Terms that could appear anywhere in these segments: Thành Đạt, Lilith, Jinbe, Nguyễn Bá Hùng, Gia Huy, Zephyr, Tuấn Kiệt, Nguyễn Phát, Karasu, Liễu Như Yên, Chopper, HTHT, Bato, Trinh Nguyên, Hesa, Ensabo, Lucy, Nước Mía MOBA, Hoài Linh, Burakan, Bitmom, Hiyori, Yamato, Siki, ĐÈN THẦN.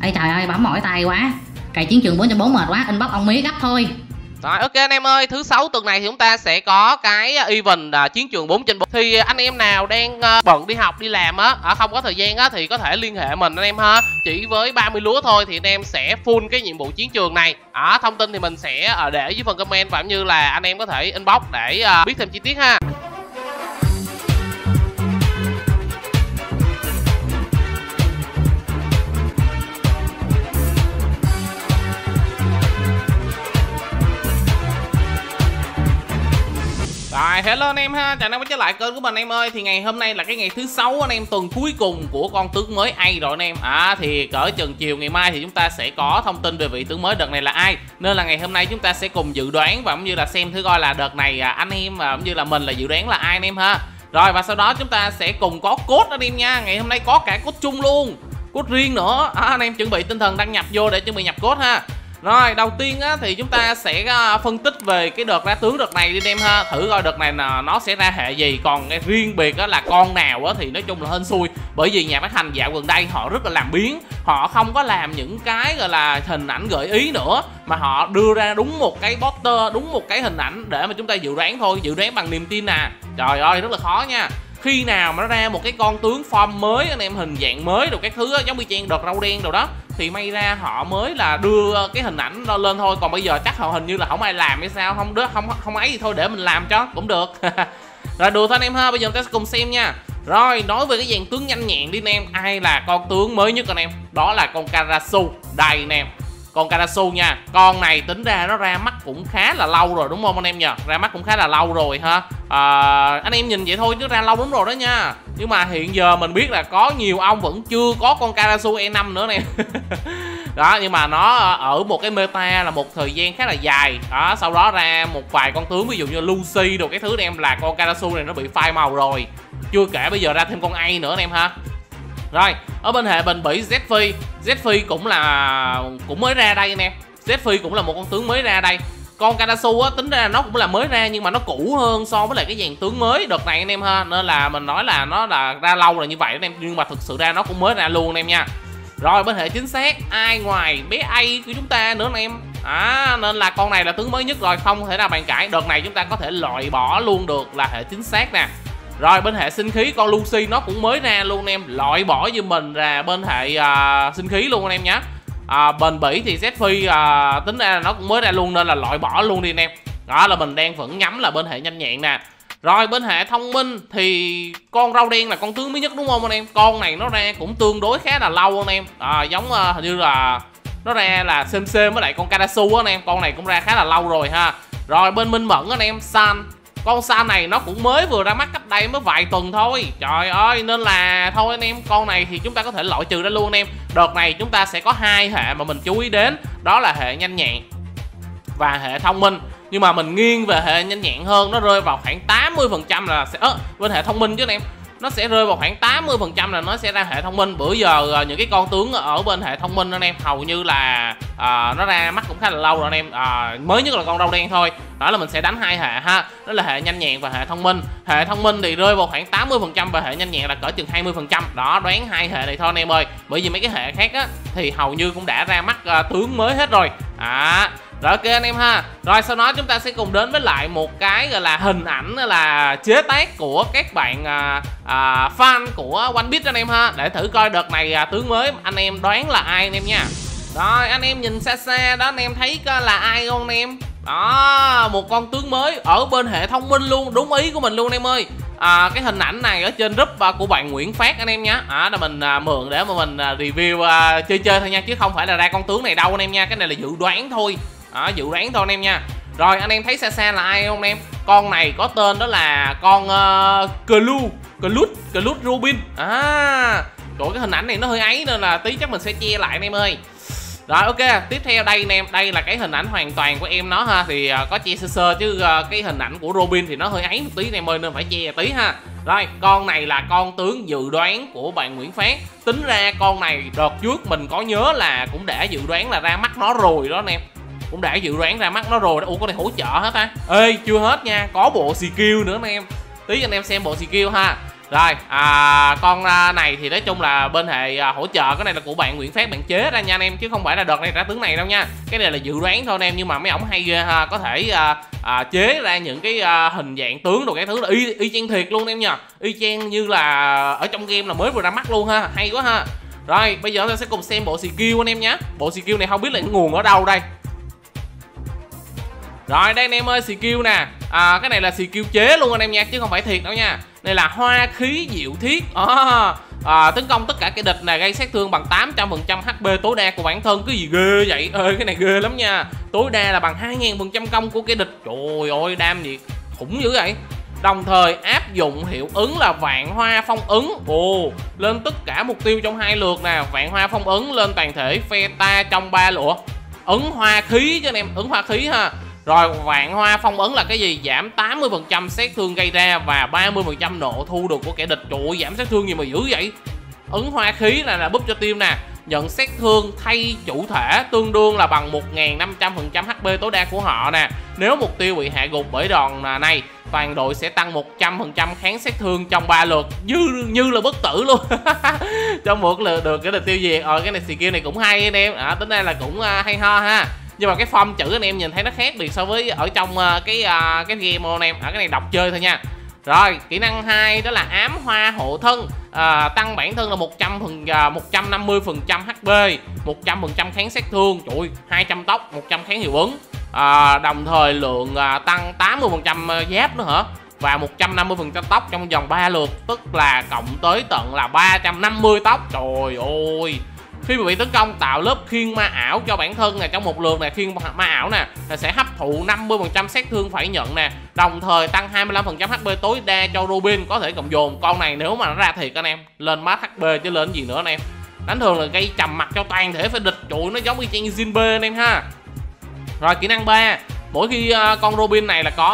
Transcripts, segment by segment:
Ê trời ơi, bấm mỏi tay quá. Cày chiến trường 4.4 mệt quá, inbox ông Mía gấp thôi. Rồi, ok anh em ơi, thứ 6 tuần này thì chúng ta sẽ có cái event chiến trường 4/4. Thì anh em nào đang bận đi học đi làm á, không có thời gian á thì có thể liên hệ mình anh em ha. Chỉ với 30 lúa thôi thì anh em sẽ full cái nhiệm vụ chiến trường này. Thông tin thì mình sẽ để dưới phần comment và cũng như là anh em có thể inbox để biết thêm chi tiết ha. Rồi, hello anh em ha, chào anh em quay trở lại kênh của mình em ơi. Thì ngày hôm nay là cái ngày thứ 6 anh em, tuần cuối cùng của con tướng mới ai rồi anh em. Thì cỡ chừng chiều ngày mai thì chúng ta sẽ có thông tin về vị tướng mới đợt này là ai. Nên là ngày hôm nay chúng ta sẽ cùng dự đoán và cũng như là xem thử coi là đợt này anh em và cũng như là mình là dự đoán là ai anh em ha. Rồi và sau đó chúng ta sẽ cùng có code anh em nha. Ngày hôm nay có cả code chung luôn, code riêng nữa. Anh em chuẩn bị tinh thần đăng nhập vô để chuẩn bị nhập code ha. Rồi, đầu tiên á, thì chúng ta sẽ phân tích về cái đợt ra tướng đợt này đi em ha. Thử coi đợt này nó sẽ ra hệ gì. Còn cái riêng biệt á, là con nào á, thì nói chung là hên xui. Bởi vì nhà phát hành dạo gần đây họ rất là làm biếng. Họ không có làm những cái gọi là hình ảnh gợi ý nữa, mà họ đưa ra đúng một cái poster, đúng một cái hình ảnh để mà chúng ta dự đoán thôi. Dự đoán bằng niềm tin à. Trời ơi, rất là khó nha. Khi nào mà nó ra một cái con tướng form mới anh em, hình dạng mới rồi các thứ á, giống như chen đợt rau đen rồi đó, thì may ra họ mới là đưa cái hình ảnh đó lên thôi. Còn bây giờ chắc họ hình như là không ai làm hay sao, không ấy gì thôi, để mình làm cho cũng được. Rồi đùa thôi anh em ha, bây giờ chúng ta sẽ cùng xem nha. Rồi nói về cái dàn tướng nhanh nhẹn đi anh em, ai là con tướng mới nhất anh em? Đó là con Karasu đây anh em. Con Karasu nha, con này tính ra nó ra mắt cũng khá là lâu rồi đúng không anh em nhờ? Ra mắt cũng khá là lâu rồi ha. Anh em nhìn vậy thôi chứ ra lâu lắm rồi đó nha. Nhưng mà hiện giờ mình biết là có nhiều ông vẫn chưa có con Karasu E5 nữa nè. Đó, nhưng mà nó ở một cái meta là một thời gian khá là dài. Đó, sau đó ra một vài con tướng ví dụ như Lucy đồ cái thứ này em, là con Karasu này nó bị phai màu rồi. Chưa kể bây giờ ra thêm con A nữa anh em ha. Rồi, ở bên hệ bình bỉ Zephy. Zephy cũng là mới ra đây anh em. Zephy cũng là một con tướng mới ra đây. Con Karasu á, tính ra nó cũng là mới ra nhưng mà nó cũ hơn so với lại cái dàn tướng mới đợt này anh em ha. Nên là mình nói là nó là ra lâu rồi như vậy anh em, nhưng mà thực sự ra nó cũng mới ra luôn anh em nha. Rồi bên hệ chính xác ai ngoài bé A của chúng ta nữa anh em. Nên là con này là tướng mới nhất rồi, không thể nào bàn cãi. Đợt này chúng ta có thể loại bỏ luôn được là hệ chính xác nè. Rồi bên hệ sinh khí con Lucy nó cũng mới ra luôn anh em, loại bỏ giùm mình ra bên hệ sinh khí luôn anh em nhé. Bền bỉ thì Zephy tính ra là nó cũng mới ra luôn nên là loại bỏ luôn đi anh em. Đó là mình đang vẫn nhắm là bên hệ nhanh nhẹn nè. Rồi bên hệ thông minh thì con rau đen là con tướng mới nhất đúng không anh em? Con này nó ra cũng tương đối khá là lâu anh em. Giống hình như là nó ra là xem với lại con Karasu anh em, con này cũng ra khá là lâu rồi ha. Rồi bên minh mẫn anh em, San. Con San này nó cũng mới vừa ra mắt cách đây mới vài tuần thôi. Trời ơi, nên là thôi anh em, con này thì chúng ta có thể loại trừ ra luôn anh em. Đợt này chúng ta sẽ có hai hệ mà mình chú ý đến, đó là hệ nhanh nhẹn và hệ thông minh. Nhưng mà mình nghiêng về hệ nhanh nhẹn hơn, nó rơi vào khoảng 80% là sẽ bên hệ thông minh chứ anh em. Nó sẽ rơi vào khoảng 80% là nó sẽ ra hệ thông minh. Bữa giờ những cái con tướng ở bên hệ thông minh anh em hầu như là nó ra mắt cũng khá là lâu rồi anh em. Mới nhất là con rau đen thôi. Đó là mình sẽ đánh hai hệ ha, đó là hệ nhanh nhẹn và hệ thông minh. Hệ thông minh thì rơi vào khoảng 80% và hệ nhanh nhẹn là cỡ chừng 20%. Đó, đoán hai hệ này thôi anh em ơi. Bởi vì mấy cái hệ khác á thì hầu như cũng đã ra mắt tướng mới hết rồi. Rồi ok anh em ha. Rồi sau đó chúng ta sẽ cùng đến với lại một cái gọi là hình ảnh là chế tác của các bạn fan của One Piece anh em ha. Để thử coi đợt này tướng mới anh em đoán là ai anh em nha. Rồi anh em nhìn xa xa đó anh em thấy là ai không anh em? Đó, một con tướng mới ở bên hệ thông minh luôn, đúng ý của mình luôn anh em ơi. Cái hình ảnh này ở trên group của bạn Nguyễn Phát anh em nhé. Là mình mượn để mà mình review chơi thôi nha, chứ không phải là ra con tướng này đâu anh em nha. Cái này là dự đoán thôi. Dự đoán thôi anh em nha. Rồi anh em thấy xa xa là ai không anh em? Con này có tên đó là con Clut Rubin. Trời, cái hình ảnh này nó hơi ấy nên là tí chắc mình sẽ che lại anh em ơi. Rồi ok, tiếp theo đây anh em, đây là cái hình ảnh hoàn toàn của em nó ha. Thì có che sơ sơ chứ cái hình ảnh của Robin thì nó hơi ấy một tí anh em ơi, nên phải che tí ha. Rồi, con này là con tướng dự đoán của bạn Nguyễn Phát. Tính ra con này đợt trước mình có nhớ là cũng đã dự đoán là ra mắt nó rồi đó anh em. Cũng đã dự đoán ra mắt nó rồi đó. Ủa, con này hỗ trợ hết ta? Ê, chưa hết nha, có bộ skill nữa anh em. Tí anh em xem bộ skill ha. Rồi con này thì nói chung là bên hệ hỗ trợ, cái này là của bạn Nguyễn Phép bạn chế ra nha anh em, chứ không phải là đợt này ra tướng này đâu nha. Cái này là dự đoán thôi anh em, nhưng mà mấy ổng hay ghê ha, có thể chế ra những cái hình dạng tướng đồ cái thứ là y chang thiệt luôn em nha, y chang như là ở trong game là mới vừa ra mắt luôn ha, hay quá ha. Rồi bây giờ tôi sẽ cùng xem bộ skill anh em nhé. Bộ skill này không biết là nguồn ở đâu đây. Rồi đây anh em ơi, skill nè, cái này là skill chế luôn anh em nha, chứ không phải thiệt đâu nha. Đây là hoa khí diệu thiết, tấn công tất cả cái địch này gây sát thương bằng 800% HP tối đa của bản thân. Cái gì ghê vậy? Ơi cái này ghê lắm nha. Tối đa là bằng 2000% công của cái địch. Trời ơi đam gì khủng dữ vậy. Đồng thời áp dụng hiệu ứng là vạn hoa phong ấn lên tất cả mục tiêu trong 2 lượt nè. Vạn hoa phong ấn lên toàn thể phe ta trong 3 lượt. Ấn hoa khí cho anh em, ấn hoa khí ha. Rồi vạn hoa phong ấn là cái gì? Giảm 80% sát thương gây ra và 30% nộ thu được của kẻ địch. Trời ơi, giảm sát thương gì mà dữ vậy. Ấn hoa khí là búp cho team nè, nhận sát thương thay chủ thể tương đương là bằng 1500% HP tối đa của họ nè. Nếu mục tiêu bị hạ gục bởi đòn này, toàn đội sẽ tăng 100% kháng sát thương trong 3 lượt như là bất tử luôn. Trong 1 lượt được cái địch tiêu diệt. Cái này skill này cũng hay anh em, tính ra là cũng hay ho ha. Nhưng mà cái form chữ anh em nhìn thấy nó khác biệt so với ở trong cái game anh em. Ở cái này đọc chơi thôi nha. Rồi kỹ năng 2 đó là ám hoa hộ thân, tăng bản thân là 150% HP, 100% kháng sát thương, trụi 200 tốc, 100 kháng hiệu ứng, đồng thời lượng tăng 80% giáp nữa hả, và 150% tốc trong vòng 3 lượt, tức là cộng tới tận là 350 tốc. Trời ơi, khi mà bị tấn công tạo lớp khiên ma ảo cho bản thân này, trong 1 lượt này khiên ma ảo nè sẽ hấp thụ 50% sát thương phải nhận nè, đồng thời tăng 25% HP tối đa cho Robin. Có thể cộng dồn con này nếu mà nó ra thiệt anh em, lên max HP chứ lên gì nữa anh em. Đánh thường là gây trầm mặt cho toàn thể phải địch, trụi nó giống như chang Jinbe anh em ha. Rồi kỹ năng 3, mỗi khi con Robin này là có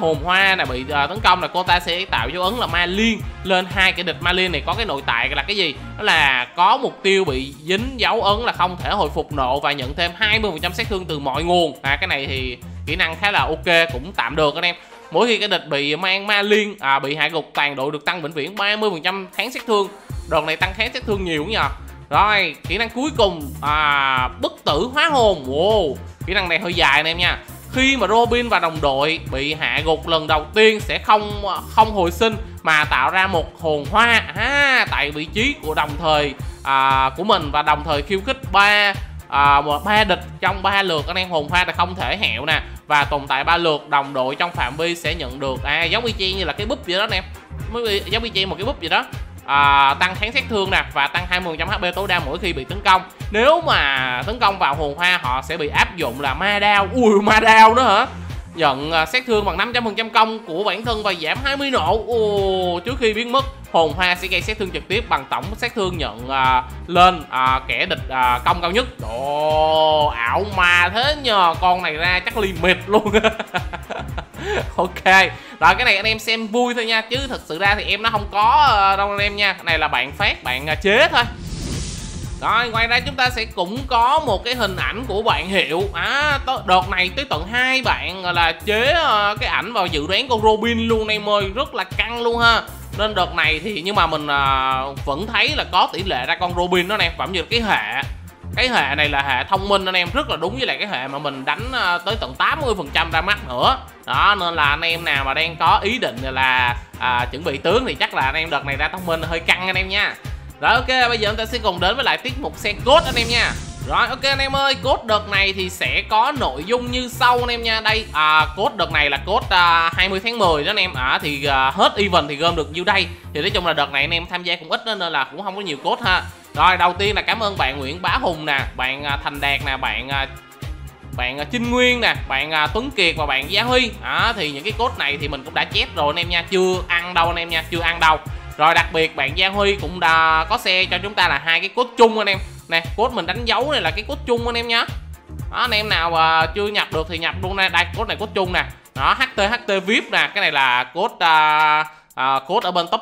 hồn hoa này bị tấn công là cô ta sẽ tạo dấu ấn là ma liên lên 2 cái địch. Ma liên này có cái nội tại là cái gì? Đó là có mục tiêu bị dính dấu ấn là không thể hồi phục nộ và nhận thêm 20% sát thương từ mọi nguồn. Cái này thì kỹ năng khá là ok, cũng tạm được anh em. Mỗi khi cái địch bị mang ma liên bị hạ gục, toàn đội được tăng vĩnh viễn 30% kháng sát thương. Đợt này tăng kháng sát thương nhiều nhờ. Rồi kỹ năng cuối cùng bất tử hóa hồn. Kỹ năng này hơi dài anh em nha. Khi mà Robin và đồng đội bị hạ gục lần đầu tiên sẽ không hồi sinh mà tạo ra một hồn hoa tại vị trí của đồng thời của mình, và đồng thời khiêu khích 3 địch trong 3 lượt anh em. Hồn hoa là không thể hẹo nè và tồn tại 3 lượt. Đồng đội trong phạm vi sẽ nhận được giống y chang như là cái búp vậy đó anh em, giống y chang một cái búp vậy đó. Tăng kháng sát thương nè và tăng 20% HP tối đa mỗi khi bị tấn công. Nếu mà tấn công vào hồn hoa họ sẽ bị áp dụng là ma đao. Ui ma đao nữa hả? Nhận sát thương bằng 500% công của bản thân và giảm 20 nộ. Trước khi biến mất, hồn hoa sẽ gây sát thương trực tiếp bằng tổng sát thương nhận lên kẻ địch công cao nhất. Ảo mà thế nhờ, con này ra chắc limit luôn. Ok, rồi cái này anh em xem vui thôi nha, chứ thật sự ra thì em nó không có đâu anh em nha. Cái này là bạn phát, bạn chế thôi. Rồi ngoài ra chúng ta sẽ cũng có một cái hình ảnh của bạn Hiệu. Đợt này tới tận 2 bạn là chế cái ảnh vào dự đoán con Robin luôn em ơi, rất là căng luôn ha. Nên đợt này thì nhưng mà mình vẫn thấy là có tỷ lệ ra con Robin đó anh em. Phạm như cái hệ này là hệ thông minh anh em, rất là đúng với lại cái hệ mà mình đánh tới tận 80% ra mắt nữa đó. Nên là anh em nào mà đang có ý định là chuẩn bị tướng thì chắc là anh em đợt này ra thông minh hơi căng anh em nha. Rồi ok, bây giờ chúng ta sẽ cùng đến với lại tiết mục xem code anh em nha. Rồi ok anh em ơi, code đợt này thì sẽ có nội dung như sau anh em nha. Đây code đợt này là code 20 tháng 10 đó anh em. Thì hết event thì gom được nhiêu đây. Thì nói chung là đợt này anh em tham gia cũng ít nên là cũng không có nhiều code ha. Rồi đầu tiên là cảm ơn bạn Nguyễn Bá Hùng nè, bạn Thành Đạt nè, bạn Trinh Nguyên nè, bạn Tuấn Kiệt và bạn Gia Huy. Thì những cái code này thì mình cũng đã chép rồi anh em nha, chưa ăn đâu anh em nha, chưa ăn đâu. Rồi đặc biệt bạn Gia Huy cũng đã có xe cho chúng ta là 2 cái code chung anh em. Nè, code mình đánh dấu này là cái code chung anh em nhé. Anh em nào chưa nhập được thì nhập luôn nè. Đây code này code chung nè. Đó, HTHT VIP nè, cái này là code code ở bên top.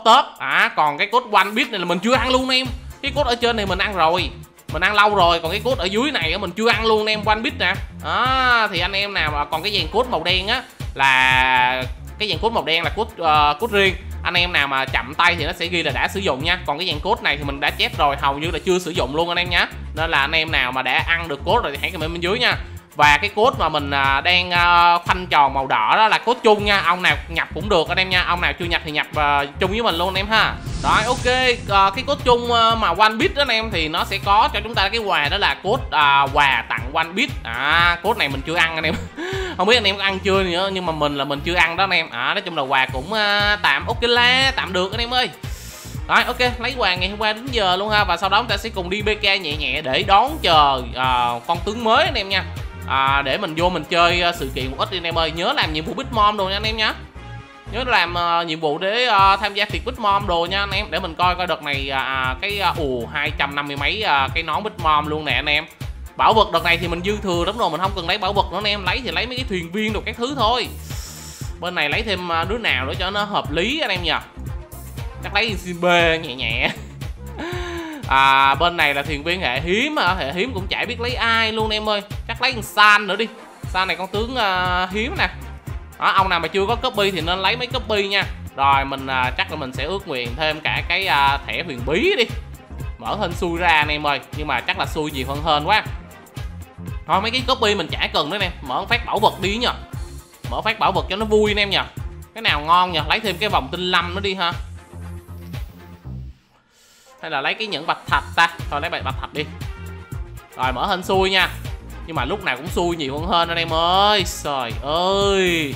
Còn cái code One Bit này là mình chưa ăn luôn em. Cái code ở trên này mình ăn rồi, mình ăn lâu rồi, còn cái code ở dưới này mình chưa ăn luôn em. One Bit nè. Thì anh em nào còn cái dàn code màu đen á, là cái dàn code màu đen là code riêng. anh em nào mà chậm tay thì nó sẽ ghi là đã sử dụng nha. Còn cái dạng code này thì mình đã chép rồi, hầu như là chưa sử dụng luôn anh em nhé. Nên là anh em nào mà đã ăn được code rồi thì hãy comment bên dưới nha. Và cái code mà mình đang khoanh tròn màu đỏ đó là code chung nha, ông nào nhập cũng được anh em nha, ông nào chưa nhập thì nhập chung với mình luôn anh em ha. Rồi ok, cái code chung mà One Bit đó anh em thì nó sẽ có cho chúng ta cái quà, đó là code quà tặng One Bit. Code này mình chưa ăn anh em. Không biết anh em có ăn chưa nữa, nhưng mà mình là mình chưa ăn đó anh em. Nói chung là quà cũng tạm ok la, tạm được anh em ơi. Rồi ok, lấy quà ngày hôm qua đến giờ luôn ha. Và sau đó chúng ta sẽ cùng đi PK nhẹ nhẹ để đón chờ con tướng mới anh em nha. Để mình vô mình chơi sự kiện một ít anh em ơi. Nhớ làm nhiệm vụ Bitmom đồ nha anh em nhé. Nhớ làm nhiệm vụ để tham gia tiệc Bitmom đồ nha anh em. Để mình coi coi đợt này cái 250 mấy cái nón Bitmom luôn nè anh em. Bảo vật đợt này thì mình dư thừa lắm rồi, mình không cần lấy bảo vật nữa anh em. Lấy thì lấy mấy cái thuyền viên đồ các thứ thôi. Bên này lấy thêm đứa nào nữa cho nó hợp lý anh em nhờ. Chắc lấy CB nhẹ nhẹ. Bên này là thuyền viên hệ hiếm, hệ hiếm cũng chả biết lấy ai luôn em ơi. Chắc lấy con San nữa đi. San này con tướng hiếm nè. Ông nào mà chưa có copy thì nên lấy mấy copy nha. Rồi mình chắc là mình sẽ ước nguyện thêm cả cái thẻ huyền bí đi. Mở hên xui ra anh em ơi. Nhưng mà chắc là xui gì hơn hên quá. Thôi mấy cái copy mình chả cần nữa nè. Mở phát bảo vật đi nha. Mở phát bảo vật cho nó vui anh em nha. Cái nào ngon nha, lấy thêm cái vòng tinh lâm nữa đi ha. Hay là lấy cái nhẫn bạch thạch ta. Thôi lấy bạch thạch đi. Rồi mở hên xui nha. Nhưng mà lúc nào cũng xui nhiều hơn hên anh em ơi. Trời ơi,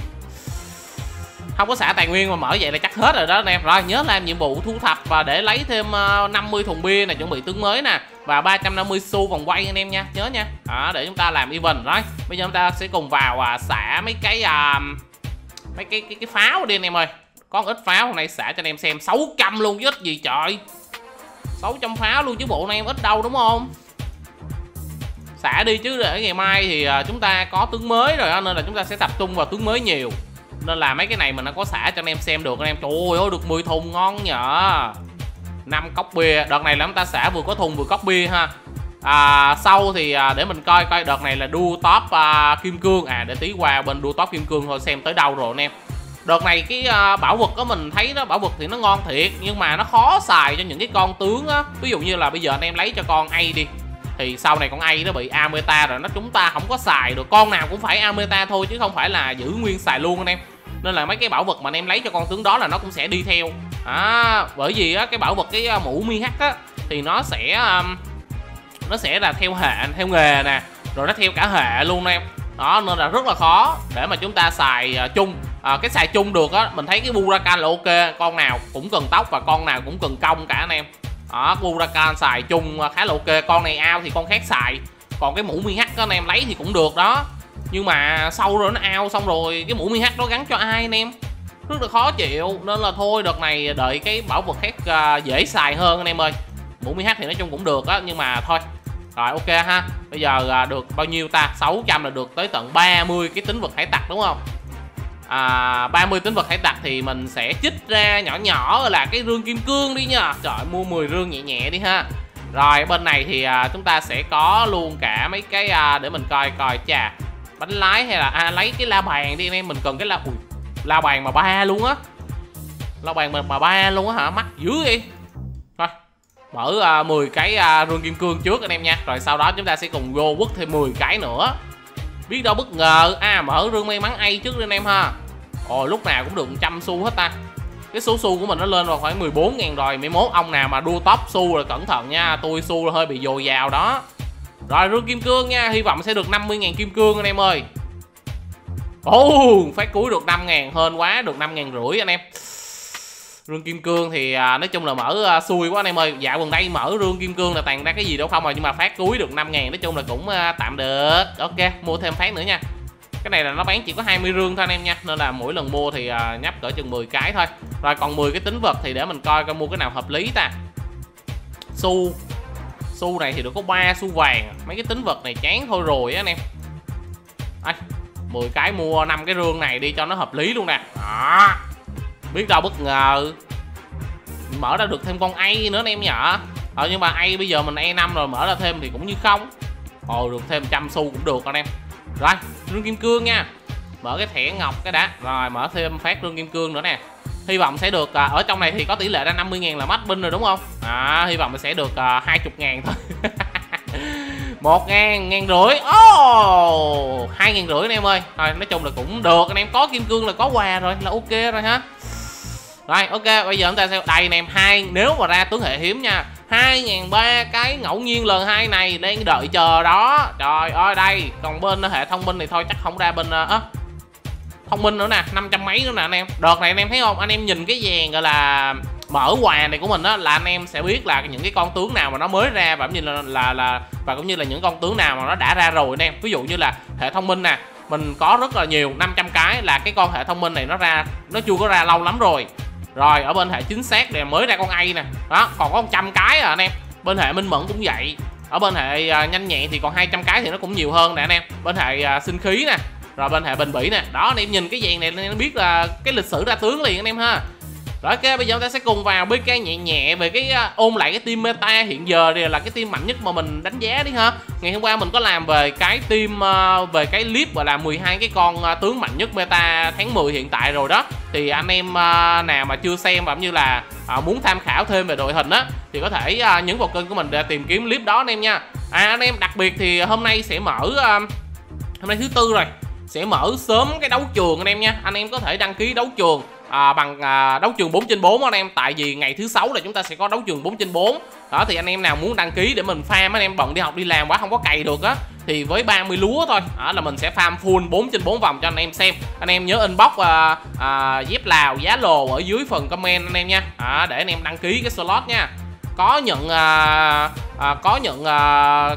không có xả tài nguyên mà mở vậy là chắc hết rồi đó anh em. Rồi nhớ làm nhiệm vụ thu thập và để lấy thêm 50 thùng bia này, chuẩn bị tướng mới nè. Và 350 xu vòng quay anh em nha. Nhớ nha. Để chúng ta làm event. Rồi bây giờ chúng ta sẽ cùng vào xả mấy cái pháo đi anh em ơi. Có một ít pháo hôm nay xả cho anh em xem. 600 luôn chứ ít gì trời. 600 pháo luôn chứ bộ này em ít đâu đúng không. Xả đi chứ để ngày mai thì chúng ta có tướng mới rồi đó, nên là chúng ta sẽ tập trung vào tướng mới nhiều. Nên là mấy cái này mình đã có xả cho anh em xem được anh em. Trời ơi được 10 thùng ngon nhở. 5 cốc bia. Đợt này là chúng ta xả vừa có thùng vừa cốc bia ha. Sau thì để mình coi coi đợt này là đua top kim cương. Để tí qua bên đua top kim cương thôi xem tới đâu rồi anh em. Đợt này cái bảo vật của mình thấy đó, bảo vật thì nó ngon thiệt, nhưng mà nó khó xài cho những cái con tướng á. Ví dụ như là bây giờ anh em lấy cho con A đi, thì sau này con A nó bị Ameta rồi, nó chúng ta không có xài được. Con nào cũng phải Ameta thôi chứ không phải là giữ nguyên xài luôn anh em. Nên là mấy cái bảo vật mà anh em lấy cho con tướng đó là nó cũng sẽ đi theo. Bởi vì á, cái bảo vật cái mũ mi hắc á thì nó sẽ là theo hệ, theo nghề nè, rồi nó theo cả hệ luôn em. Đó nên là rất là khó để mà chúng ta xài chung. Cái xài chung được á, mình thấy cái Burakan là ok, con nào cũng cần tóc và con nào cũng cần công cả anh em. Burakan xài chung khá là ok, con này ao thì con khác xài. Còn cái mũ mi hắc anh em lấy thì cũng được đó, nhưng mà sau rồi nó ao xong rồi cái mũ mi hắc đó gắn cho ai anh em, rất là khó chịu. Nên là thôi đợt này đợi cái bảo vật khác dễ xài hơn anh em ơi. Mũ mi hắc thì nói chung cũng được á, nhưng mà thôi. Rồi ok ha, bây giờ được bao nhiêu ta, 600 là được tới tận 30 cái tính vật hải tặc đúng không. 30 tính vật hải tặc thì mình sẽ chích ra nhỏ nhỏ là cái rương kim cương đi nha. Trời, mua 10 rương nhẹ nhẹ đi ha. Rồi bên này thì chúng ta sẽ có luôn cả mấy cái để mình coi coi chà. Bánh lái hay là lấy cái la bàn đi anh em, mình cần cái la la bàn mà ba luôn á. La bàn mà ba luôn á hả, mắc dữ vậy. Thôi, mở 10 cái rương kim cương trước anh em nha. Rồi sau đó chúng ta sẽ cùng vô quất thêm 10 cái nữa. Biết đâu bất ngờ, mở rương may mắn A trước đi anh em ha. Ồ lúc nào cũng được 100 xu hết ta. Cái số xu của mình nó lên vào khoảng 14.000 rồi. 11 ông nào mà đua top xu là cẩn thận nha. Tôi xu là hơi bị dồi dào đó. Rồi rương kim cương nha, hy vọng sẽ được 50.000 kim cương anh em ơi. Ồ phát cuối được 5.000, hên quá, được 5.500 anh em. Rương kim cương thì nói chung là mở xui quá anh em ơi. Dạo gần đây mở rương kim cương là tàn ra cái gì đâu không rồi. Nhưng mà phát cuối được 5.000 nói chung là cũng tạm được. Ok mua thêm phát nữa nha. Cái này là nó bán chỉ có 20 rương thôi anh em nha. Nên là mỗi lần mua thì nhấp cỡ chừng 10 cái thôi. Rồi còn 10 cái tính vật thì để mình coi coi mua cái nào hợp lý ta. Xu này thì được có 3 xu vàng. Mấy cái tính vật này chán thôi rồi á anh em. 10 cái mua 5 cái rương này đi cho nó hợp lý luôn nè. Biết đâu bất ngờ mở ra được thêm con A nữa anh em nhở. Nhưng mà A bây giờ mình A5 rồi, mở ra thêm thì cũng như không. Được thêm 100 xu cũng được anh em. Rồi rương kim cương nha, mở cái thẻ ngọc cái đã. Rồi mở thêm phát rương kim cương nữa nè. Hy vọng sẽ được, ở trong này thì có tỷ lệ ra 50.000 là match win rồi đúng không? Hy vọng mình sẽ được 20.000 thôi. 1.000, 1.500. Oh, 2.500 anh em ơi. Rồi nói chung là cũng được, anh em có kim cương là có quà rồi, là ok rồi ha. Rồi ok, bây giờ chúng ta sẽ đây anh em, nếu mà ra tướng hệ hiếm nha, 2.300 cái ngẫu nhiên lần 2 này đang đợi chờ đó. Trời ơi đây, còn bên hệ thông minh thì thôi chắc không ra bên thông minh nữa nè, 500 mấy nữa nè anh em. Đợt này anh em thấy không, anh em nhìn cái dàn gọi là mở quà này của mình á, là anh em sẽ biết là những cái con tướng nào mà nó mới ra, và cũng như và cũng như là những con tướng nào mà nó đã ra rồi anh em. Ví dụ như là hệ thông minh nè, mình có rất là nhiều, 500 cái, là cái con hệ thông minh này nó ra, nó chưa có ra lâu lắm rồi. Rồi ở bên hệ chính xác này mới ra con A nè, đó còn có 100 cái à anh em. Bên hệ minh mẫn cũng vậy, ở bên hệ nhanh nhẹn thì còn 200 cái thì nó cũng nhiều hơn nè anh em. Bên hệ sinh khí nè, rồi bên hệ bình bỉ nè, đó anh em nhìn cái dàn này nó biết là cái lịch sử ra tướng liền anh em ha. Rồi ok, bây giờ chúng ta sẽ cùng vào BK nhẹ nhẹ về cái ôn lại cái team meta hiện giờ thì là cái team mạnh nhất mà mình đánh giá đi ha. Ngày hôm qua mình có làm về cái team về cái clip gọi là 12 cái con tướng mạnh nhất meta tháng 10 hiện tại rồi đó. Thì anh em nào mà chưa xem và cũng như là muốn tham khảo thêm về đội hình á thì có thể nhấn vào kênh của mình để tìm kiếm clip đó anh em nha. Anh em đặc biệt thì hôm nay sẽ mở hôm nay thứ Tư rồi, sẽ mở sớm cái đấu trường anh em nha. Anh em có thể đăng ký đấu trường bằng đấu trường 4/4 anh em, tại vì ngày thứ Sáu là chúng ta sẽ có đấu trường 4/4 đó. Thì anh em nào muốn đăng ký để mình farm, anh em bận đi học đi làm quá không có cày được á, thì với 30 lúa thôi là mình sẽ farm full 4/4 vòng cho anh em xem. Anh em nhớ inbox dép Lào giá lồ ở dưới phần comment anh em nha, để anh em đăng ký cái slot nha. Có nhận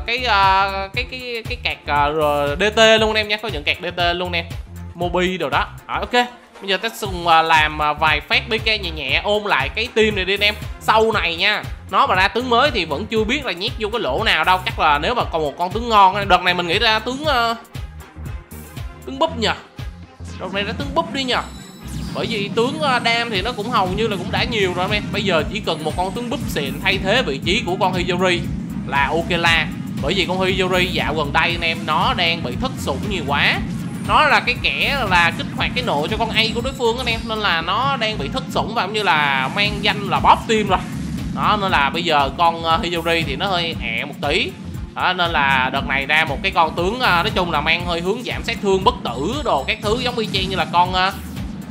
cái kẹt DT luôn anh em nha, có nhận kẹt DT luôn nè, Mobi đồ đó. Ok, bây giờ ta cùng làm vài phát BK nhẹ nhẹ ôm lại cái team này đi anh em. Sau này nha, nó mà ra tướng mới thì vẫn chưa biết là nhét vô cái lỗ nào đâu. Chắc là nếu mà còn một con tướng ngon, đợt này mình nghĩ ra tướng tướng búp nhờ. Đợt này ra tướng búp đi nhờ. Bởi vì tướng Dam thì nó cũng hầu như là cũng đã nhiều rồi em. Bây giờ chỉ cần một con tướng búp xịn thay thế vị trí của con Hiyori là ok la. Bởi vì con Hiyori dạo gần đây anh em nó đang bị thất sủng nhiều quá. Nó là cái kẻ là kích hoạt cái nộ cho con A của đối phương anh em, nên là nó đang bị thất sủng và cũng như là mang danh là bóp tim rồi đó. Nên là bây giờ con Hiyori thì nó hơi ẹ một tí đó, nên là đợt này ra một cái con tướng nói chung là mang hơi hướng giảm sát thương, bất tử đồ các thứ, giống y chang như là con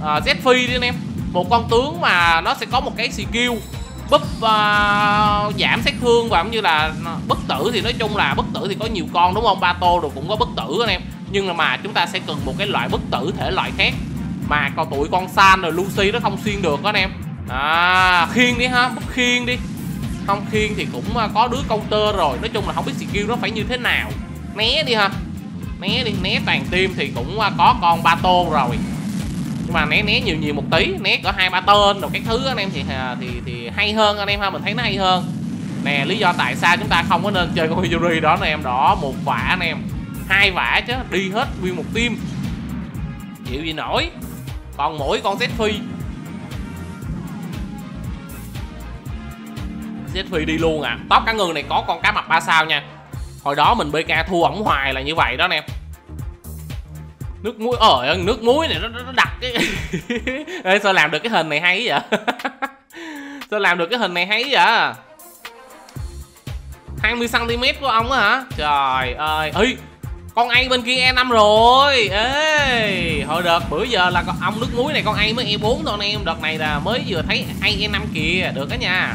Zephy đi anh em. Một con tướng mà nó sẽ có một cái skill buff giảm sát thương và cũng như là bất tử, thì nói chung là bất tử thì có nhiều con đúng không, Bato rồi cũng có bất tử anh em. Nhưng mà chúng ta sẽ cần một cái loại bất tử thể loại khác mà còn tụi con San rồi Lucy nó không xuyên được đó anh em. Khiên đi ha, bất khiên đi. Không khiên thì cũng có đứa counter rồi. Nói chung là không biết skill nó phải như thế nào. Né đi ha, né đi, né toàn team thì cũng có con Bato rồi. Nhưng mà né nhiều một tí, né cỡ 2-3 tên rồi các thứ anh em thì hay hơn anh em ha, mình thấy nó hay hơn. Nè, lý do tại sao chúng ta không có nên chơi con Hiyori đó anh em, đó một quả anh em. 2 vả chứ đi hết nguyên một team chịu gì nổi. Còn mỗi con Z Phi đi luôn à. Top cá ngừ này có con cá mập 3 sao nha, hồi đó mình BK thua ổng hoài là như vậy đó anh em. Nước muối nước muối này nó đặc cái Ê, sao làm được cái hình này hay vậy sao làm được cái hình này hay vậy, 20 cm của ông á hả, trời ơi. Ê, con A bên kia E5 rồi. Ê, hồi đợt bữa giờ là ông nước muối này con A mới E4 thôi anh em, đợt này là mới vừa thấy A E5 kìa, được đó nha.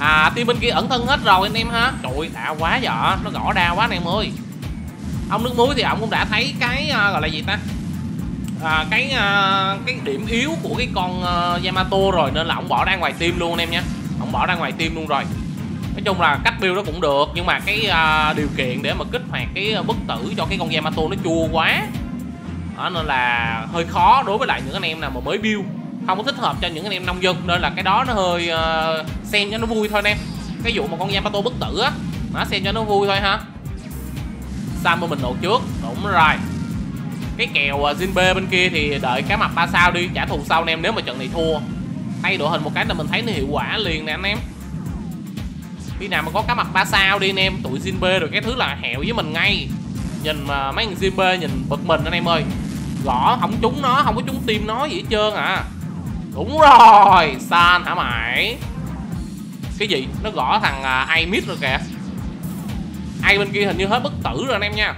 Team bên kia ẩn thân hết rồi anh em hả, trời đã quá vợ, nó gõ đau quá anh em ơi. Ông nước muối thì ông cũng đã thấy cái gọi là gì ta, cái điểm yếu của cái con Yamato rồi, nên là ông bỏ ra ngoài team luôn anh em nha, ông bỏ ra ngoài team luôn rồi. Nói chung là cách build nó cũng được, nhưng mà cái điều kiện để mà kích hoạt cái bất tử cho cái con Yamato nó chua quá đó, nên là hơi khó đối với lại những anh em nào mà mới build, không có thích hợp cho những anh em nông dân, nên là cái đó nó hơi xem cho nó vui thôi anh em. Cái vụ mà con Yamato bất tử á, nó xem cho nó vui thôi ha. Sambo mình nổ trước, đúng rồi. Cái kèo Jinbe bên kia thì đợi cá mập 3 sao đi trả thù sau anh em, nếu mà trận này thua. Thay đội hình một cái là mình thấy nó hiệu quả liền nè anh em. Khi nào mà có cá mập 3 sao đi anh em, tụi Jinbe rồi cái thứ là hẹo với mình ngay. Nhìn mà mấy thằng Jinbe nhìn bực mình anh em ơi. Gõ không trúng nó, không có trúng tim nó gì hết trơn à. Đúng rồi, San hả mày? Cái gì? Nó gõ thằng A mid rồi kìa. Ai bên kia hình như hết bất tử rồi anh em nha.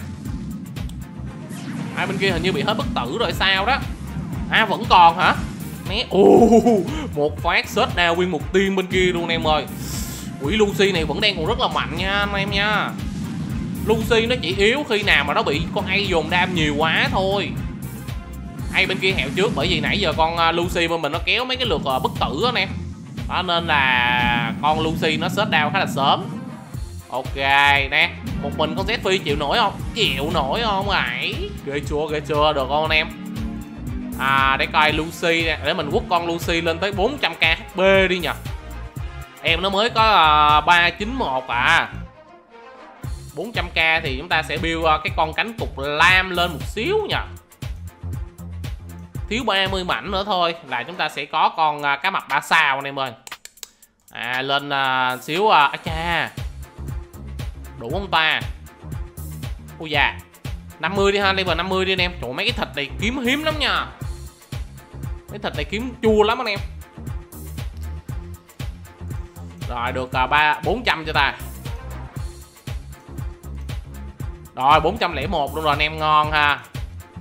Ai bên kia hình như bị hết bất tử rồi sao đó. À vẫn còn hả? Né. Một phát sớt nào nguyên một team bên kia luôn em ơi. Quỷ Lucy này vẫn đang còn rất là mạnh nha anh em nha. Lucy nó chỉ yếu khi nào mà nó bị con A dồn đam nhiều quá thôi. Ai bên kia hẹo trước bởi vì nãy giờ con Lucy bên mình nó kéo mấy cái lượt bất tử đó anh em. Đó nên là con Lucy nó sớt down khá là sớm. Ok nè, một mình con Zephyr chịu nổi không? Chịu nổi không ấy? Ghê chưa, được không anh em? À để coi Lucy nè, để mình quất con Lucy lên tới 400k HP đi nhờ. Em nó mới có 391 à. 400k thì chúng ta sẽ build cái con cánh cục lam lên một xíu nhờ. Thiếu 30 mảnh nữa thôi là chúng ta sẽ có con cá mập 3 sao anh em ơi. À lên xíu cha. Đủ không ta? Ôi da, 50 đi ha, level 50 đi anh em. Trời mấy cái thịt này kiếm hiếm lắm nha. Mấy thịt này kiếm chua lắm anh em. Rồi được 400 cho ta. Rồi 401 luôn rồi anh em, ngon ha.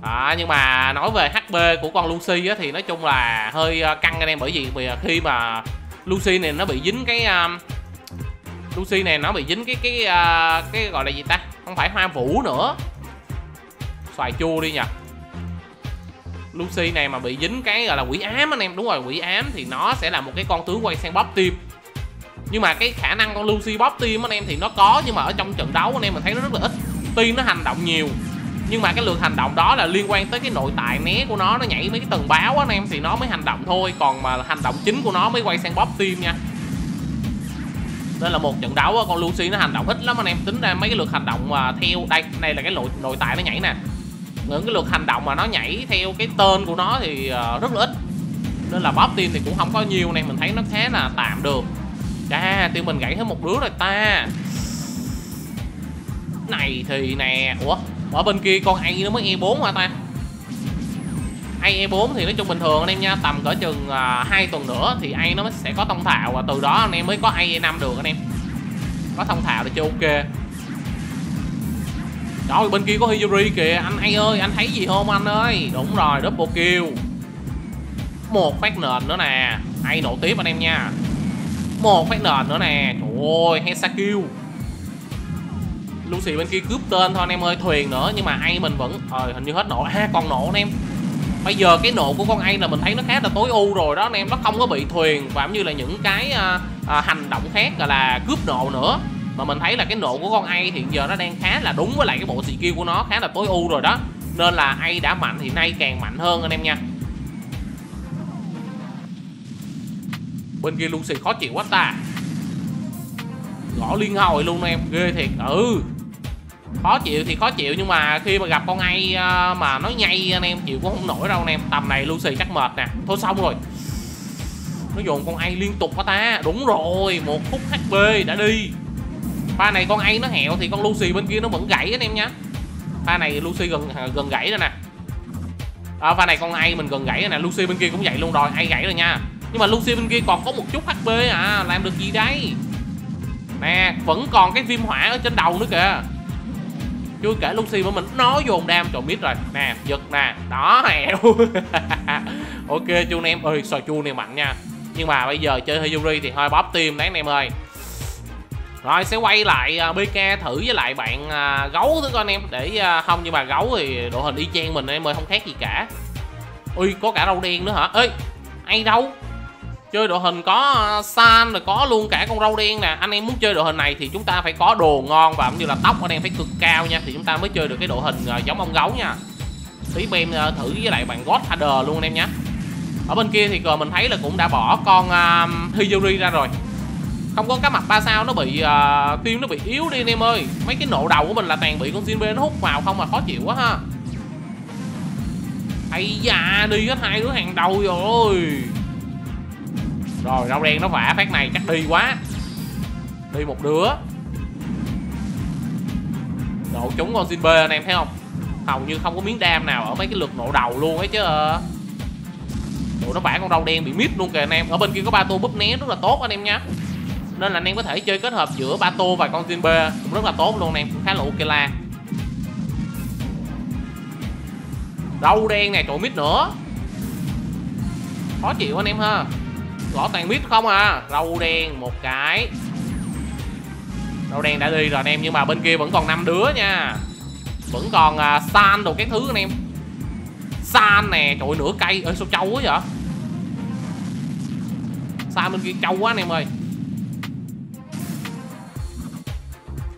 À, nhưng mà nói về HP của con Lucy á, thì nói chung là hơi căng anh em, bởi vì khi mà Lucy này nó bị dính cái Lucy này nó bị dính cái gọi là gì ta, không phải hoa vũ nữa, xoài chua đi nha. Lucy này mà bị dính cái gọi là quỷ ám anh em, đúng rồi quỷ ám, thì nó sẽ là một cái con tướng quay sang bóp tim. Nhưng mà cái khả năng con Lucy bóp tim anh em thì nó có, nhưng mà ở trong trận đấu anh em mình thấy nó rất là ít. Tuy nó hành động nhiều nhưng mà cái lượt hành động đó là liên quan tới cái nội tại né của nó nhảy mấy cái tầng báo á anh em, thì nó mới hành động thôi, còn mà hành động chính của nó mới quay sang bóp tim nha. Nên là một trận đấu con Lucy nó hành động ít lắm anh em, tính ra mấy cái lượt hành động mà theo đây là cái nội tại nó nhảy nè, những cái lượt hành động mà nó nhảy theo cái tên của nó thì rất là ít, nên là bóp tim thì cũng không có nhiều này, mình thấy nó khá là tạm được. Chà, tim mình gãy hết một đứa rồi ta. Này thì nè, ủa ở bên kia con A nó mới E4 hả ta? A E4 thì nói chung bình thường anh em nha, tầm cỡ chừng 2 tuần nữa thì A nó mới sẽ có thông thạo, và từ đó anh em mới có A E5 được anh em. Có thông thạo là chưa ok. Rồi bên kia có Hiyori kìa, anh A ơi, anh thấy gì không anh ơi? Đúng rồi, double kill. Một phát nền nữa nè, A nổ tiếp anh em nha. Một phát nền nữa nè, trời ơi, Hesa kill. Lucy bên kia cướp tên thôi anh em ơi, thuyền nữa, nhưng mà A mình vẫn hình như hết nổ. À còn nổ anh em. Bây giờ cái nổ của con A là mình thấy nó khá là tối ưu rồi đó anh em, nó không có bị thuyền và cũng như là những cái hành động khác gọi là cướp nổ nữa. Mà mình thấy là cái nổ của con A hiện giờ nó đang khá là đúng với lại cái bộ skill của nó khá là tối ưu rồi đó. Nên là A đã mạnh thì nay càng mạnh hơn anh em nha. Bên kia Lucy khó chịu quá ta. Gõ liên hồi luôn em, ghê thiệt. Ừ, khó chịu thì khó chịu, nhưng mà khi mà gặp con ai mà nó nhây anh em chịu cũng không nổi đâu anh em. Tầm này Lucy chắc mệt nè. Thôi xong rồi, nó dồn con ai liên tục quá ta. Đúng rồi, một khúc HP đã đi. Pha này con ai nó hẹo thì con Lucy bên kia nó vẫn gãy anh em nhá. Pha này Lucy gần gãy rồi nè. Pha này con ai mình gần gãy rồi nè, Lucy bên kia cũng vậy luôn rồi, ai gãy rồi nha. Nhưng mà Lucy bên kia còn có một chút HP à, làm được gì đấy. Nè, vẫn còn cái viêm hỏa ở trên đầu nữa kìa. Chưa kể Lucy mà mình nó dồn đam trộm mít rồi. Nè, giật nè, đó hẹo. Ok chưa anh em? Ơi, xoài chua này mạnh nha. Nhưng mà bây giờ chơi Hiyori thì hơi bóp tim đấy anh em ơi. Rồi, sẽ quay lại BK thử với lại bạn gấu thử coi anh em. Để không, nhưng mà gấu thì đội hình y chang mình em ơi, không khác gì cả. Ui, có cả râu đen nữa hả? Ê, ai đâu? Chơi đội hình có San rồi, có luôn cả con râu đen nè. Anh em muốn chơi đội hình này thì chúng ta phải có đồ ngon và cũng như là tóc anh em phải cực cao nha, thì chúng ta mới chơi được cái đội hình giống ông gấu nha. Tí em thử với lại bạn Godfather luôn anh em nhé. Ở bên kia thì cờ mình thấy là cũng đã bỏ con Hiyori ra rồi. Không có cá mặt 3 sao, nó bị tim nó bị yếu đi anh em ơi. Mấy cái nộ đầu của mình là toàn bị con Jinbe nó hút vào không mà khó chịu quá ha. Ây da, đi hết hai đứa hàng đầu rồi. Rồi rau đen nó vả phát này chắc đi quá. Đi một đứa. Nổ trúng con Jinbe anh em thấy không? Hầu như không có miếng đam nào ở mấy cái lượt nổ đầu luôn ấy chứ. Ủa, nó bả con râu đen bị mít luôn kìa anh em. Ở bên kia có ba tô búp né rất là tốt anh em nhá. Nên là anh em có thể chơi kết hợp giữa ba tô và con Jinbe cũng rất là tốt luôn anh em, cũng khá là ok la. Râu đen này trội mít nữa. Khó chịu anh em ha. Gõ toàn mít không à. Râu đen một cái. Râu đen đã đi rồi anh em, nhưng mà bên kia vẫn còn 5 đứa nha. Vẫn còn San đồ các thứ anh em. San nè, trời ơi, nửa cây. Ơi sao trâu quá vậy? San bên kia trâu quá anh em ơi.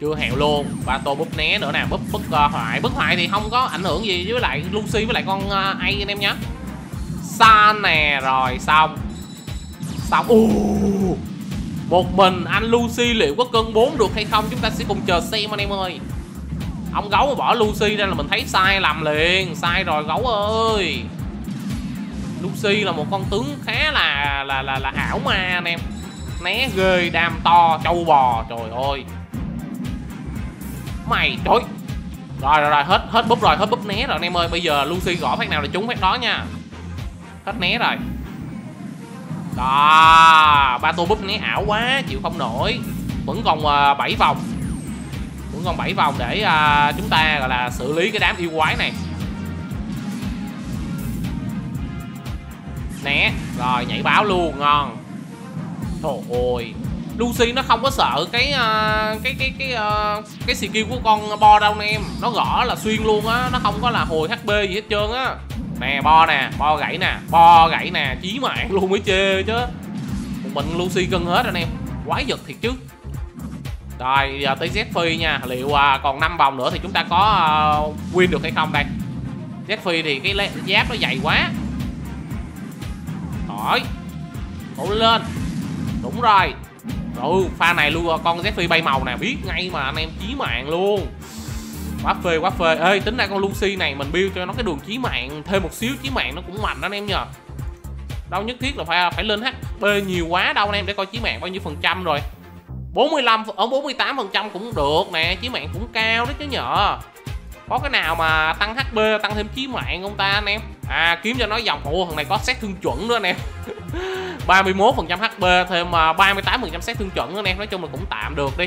Chưa hẹo luôn. Ba tô búp né nữa nè, búp hoại. Búp hoại thì không có ảnh hưởng gì với lại Lucy với lại con A anh em nhé. San nè, rồi xong. Xong. Một mình anh Lucy liệu có cân 4 được hay không? Chúng ta sẽ cùng chờ xem anh em ơi. Ông Gấu mà bỏ Lucy ra là mình thấy sai lầm liền. Sai rồi Gấu ơi. Lucy là một con tướng khá là ảo ma anh em. Né ghê, đam to, trâu bò. Trời ơi. Mày trời. Rồi hết búp rồi, hết búp né rồi anh em ơi. Bây giờ Lucy gõ phát nào là trúng phát đó nha. Hết né rồi. Đó, ba tô búp né ảo quá, chịu không nổi. Vẫn còn 7 vòng. Vẫn còn 7 vòng để chúng ta gọi là xử lý cái đám yêu quái này. Né, rồi nhảy báo luôn, ngon. Trời ơi. Lucy nó không có sợ cái skill của con Bo đâu anh em. Nó gõ là xuyên luôn á, nó không có là hồi HP gì hết trơn á. Nè, Bo gãy nè, chí mạng luôn mới chê chứ. Một mình Lucy cân hết anh em, quái vật thiệt chứ. Rồi, giờ tới Zephyr nha, liệu còn 5 vòng nữa thì chúng ta có win được hay không đây. Zephyr thì cái giáp nó dày quá. Rồi, đổ lên, đúng rồi. Rồi, pha này luôn con Zephyr bay màu nè, biết ngay mà anh em chí mạng luôn. Quá phê quá phê. Ê, tính ra con Lucy này mình build cho nó cái đường chí mạng, thêm một xíu chí mạng nó cũng mạnh đó anh em nhờ. Đâu nhất thiết là phải lên HP nhiều quá đâu anh em, để coi chí mạng bao nhiêu phần trăm rồi. 45 ở 48% cũng được nè, chí mạng cũng cao đó chứ nhờ. Có cái nào mà tăng HP tăng thêm chí mạng không ta anh em? À, kiếm cho nó dòng. Ủa, thằng này có xét thương chuẩn nữa anh em. 31% HP thêm 38% xét thương chuẩn nữa anh em, nói chung là cũng tạm được đi.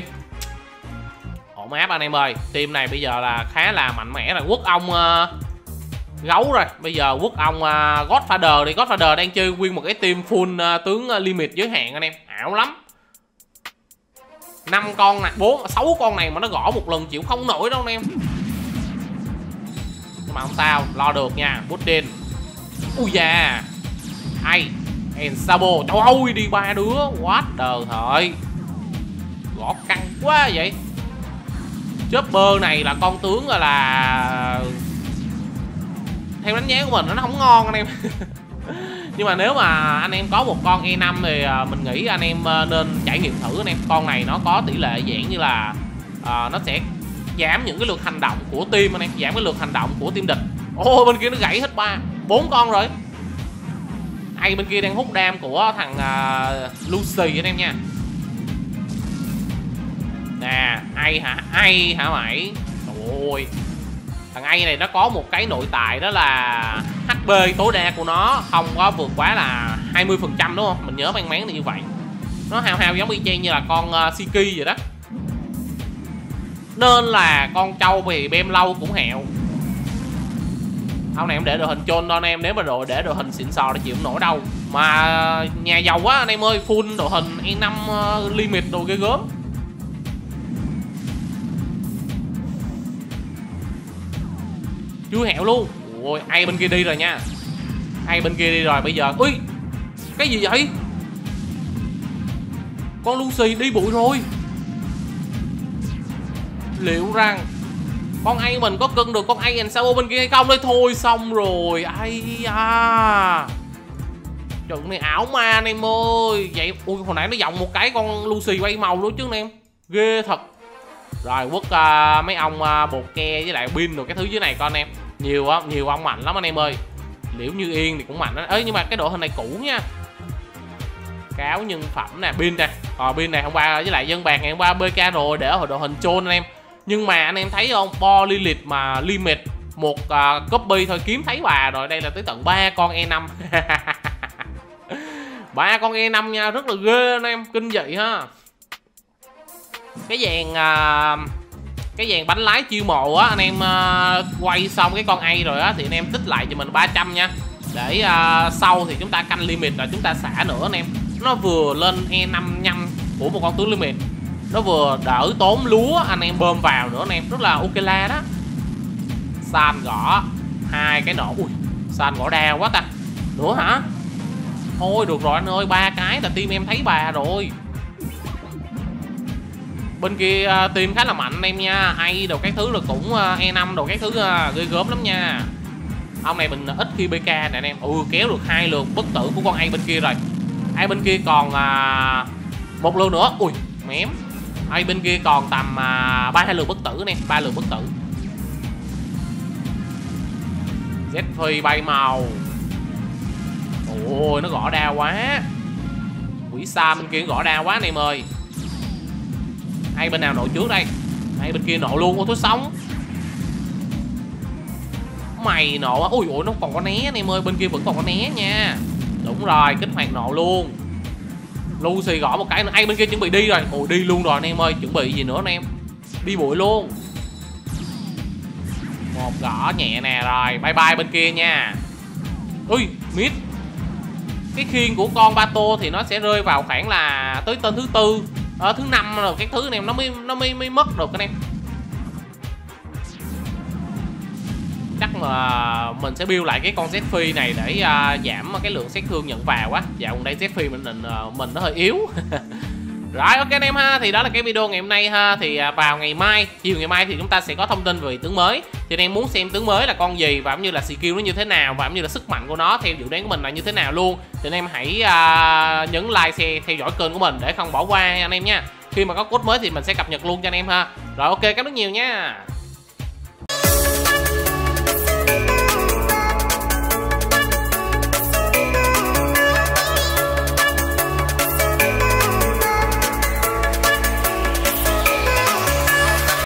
Map anh em ơi, team này bây giờ là khá là mạnh mẽ rồi. Quốc ông Gấu rồi, bây giờ quốc ông Godfather đi. Godfather đang chơi nguyên một cái team full tướng limit giới hạn anh em, ảo lắm. 5 con này, 6 con này mà nó gõ một lần chịu không nổi đâu anh em. Nhưng mà không sao, lo được nha. Putin. Ui da. Ai, Ensabo. Trời ơi, đi ba đứa, what the hell. Gõ căng quá vậy. Chopper này là con tướng gọi là theo đánh giá của mình nó không ngon anh em. Nhưng mà nếu mà anh em có một con E5 thì mình nghĩ anh em nên trải nghiệm thử anh em. Con này nó có tỷ lệ dạng như là nó sẽ giảm những cái lượt hành động của team anh em, giảm cái lượt hành động của team địch. Ô, bên kia nó gãy hết 4 con rồi. Ai bên kia đang hút đam của thằng Lucy anh em nha. Nè, ai hả? Ai hả mày? Trời ơi. Thằng ai này nó có một cái nội tại đó là HP tối đa của nó không có vượt quá là 20% đúng không? Mình nhớ mang máng là như vậy. Nó hao giống y chang như là con Siki vậy đó. Nên là con trâu vì bem lâu cũng hẹo. Ông này em để đội hình chôn đó anh em, nếu mà đội để đội hình xịn sò thì chịu không nổi đâu. Mà nhà giàu quá anh em ơi, full đội hình E5 limit đồ ghê gớm. Chưa hẹo luôn. Ôi, ai bên kia đi rồi nha. Ai bên kia đi rồi bây giờ. Ui, cái gì vậy? Con Lucy đi bụi rồi. Liệu rằng con ai mình có cân được con ai and sao bên kia hay không đây? Thôi xong rồi. Ai da. Trận này ảo ma anh em ơi. Vậy ui, hồi nãy nó vọng một cái con Lucy quay màu luôn chứ anh em. Ghê thật. Rồi quất mấy ông bột ke với lại pin rồi cái thứ dưới này con em. Nhiều á, nhiều ông mạnh lắm anh em ơi. Liễu Như Yên thì cũng mạnh đó. Ê, nhưng mà cái đội hình này cũ nha. Cáo nhân phẩm nè, pin nè. Còn pin này hôm qua với lại dân bạc ngày hôm qua BK rồi, để ở đội hình chôn anh em. Nhưng mà anh em thấy không, Bo Lilith mà limit một copy thôi kiếm thấy bà rồi. Đây là tới tận 3 con E5. ba con E5 nha, rất là ghê anh em, kinh dị ha. Cái dàn bánh lái chiêu mộ á, anh em quay xong cái con A rồi á thì anh em tích lại cho mình 300 nha. Để sau thì chúng ta canh limit rồi chúng ta xả nữa anh em. Nó vừa lên E55 của một con tướng limit, nó vừa đỡ tốn lúa anh em bơm vào nữa anh em, rất là ok la đó. San gõ hai cái nổ, ui San gõ đa quá ta. Nữa hả? Thôi được rồi anh ơi, ba cái là team em thấy bà rồi. Bên kia team khá là mạnh anh em nha, hay đồ các thứ rồi cũng E5 đồ các thứ ghê gớm lắm nha. Ông này mình ít khi BK nè anh em. Ừ, kéo được hai lượt bất tử của con A bên kia rồi. A bên kia còn một lượt nữa. Ui mém. A bên kia còn tầm 3-2 lượt bất tử nè, 3 lượt bất tử. Z bay màu. Ôi nó gõ đa quá. Quỷ xa bên kia gõ đa quá anh em ơi. A bên nào nổ trước đây? A bên kia nổ luôn. Ô tôi sống. Mày nổ á, ui ôi nó còn có né anh em ơi, bên kia vẫn còn có né nha. Đúng rồi, kích hoạt nổ luôn. Lucy gõ một cái nữa, ai bên kia chuẩn bị đi rồi. Ồ đi luôn rồi anh em ơi, chuẩn bị gì nữa anh em. Đi bụi luôn. Một gõ nhẹ nè rồi, bye bye bên kia nha. Ui, mít. Cái khiên của con Bato thì nó sẽ rơi vào khoảng là tới tên thứ tư, ở thứ năm rồi cái thứ anh em nó mới mất được anh em. Chắc mà mình sẽ build lại cái con Zephyr này để giảm cái lượng sát thương nhận vào quá. Dạo gần đây Zephyr mình nó hơi yếu. Rồi ok anh em ha, thì đó là cái video ngày hôm nay ha. Thì vào ngày mai, chiều ngày mai thì chúng ta sẽ có thông tin về tướng mới. Thì anh em muốn xem tướng mới là con gì và cũng như là skill nó như thế nào và cũng như là sức mạnh của nó theo dự đoán của mình là như thế nào luôn. Thì anh em hãy nhấn like, share, theo dõi kênh của mình để không bỏ qua anh em nha. Khi mà có code mới thì mình sẽ cập nhật luôn cho anh em ha. Rồi ok, cảm ơn nhiều nha.